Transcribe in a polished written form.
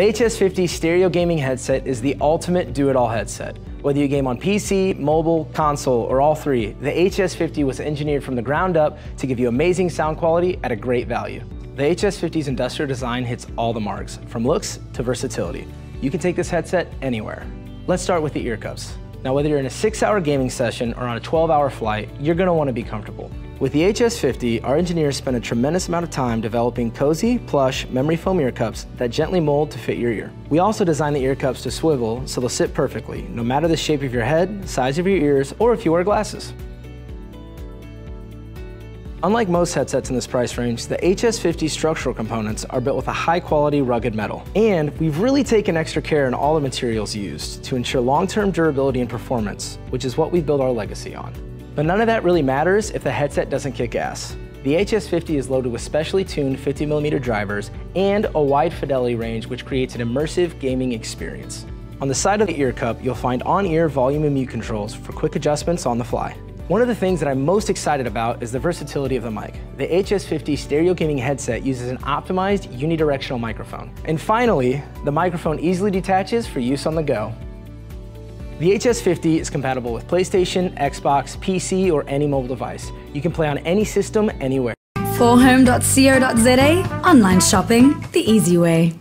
The HS50 stereo gaming headset is the ultimate do-it-all headset. Whether you game on PC, mobile, console, or all three, the HS50 was engineered from the ground up to give you amazing sound quality at a great value. The HS50's industrial design hits all the marks, from looks to versatility. You can take this headset anywhere. Let's start with the ear cups. Now, whether you're in a 6-hour gaming session or on a 12-hour flight, you're gonna wanna be comfortable. With the HS50, our engineers spent a tremendous amount of time developing cozy, plush, memory foam ear cups that gently mold to fit your ear. We also designed the ear cups to swivel so they'll sit perfectly, no matter the shape of your head, size of your ears, or if you wear glasses. Unlike most headsets in this price range, the HS50 structural components are built with a high-quality rugged metal. And we've really taken extra care in all the materials used to ensure long-term durability and performance, which is what we build our legacy on. But none of that really matters if the headset doesn't kick ass. The HS50 is loaded with specially tuned 50mm drivers and a wide fidelity range, which creates an immersive gaming experience. On the side of the ear cup, you'll find on-ear volume and mute controls for quick adjustments on the fly. One of the things that I'm most excited about is the versatility of the mic. The HS50 stereo gaming headset uses an optimized unidirectional microphone. And finally, the microphone easily detaches for use on the go. The HS50 is compatible with PlayStation, Xbox, PC, or any mobile device. You can play on any system, anywhere. 4Home.co.za, online shopping the easy way.